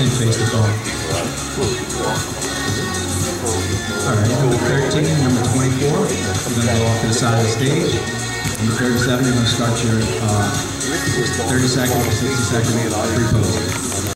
And face the ball. Alright, number 13, number 24, you're going to go off to the side of the stage. Number 37, you're going to start your 30 second, 60 second free pose.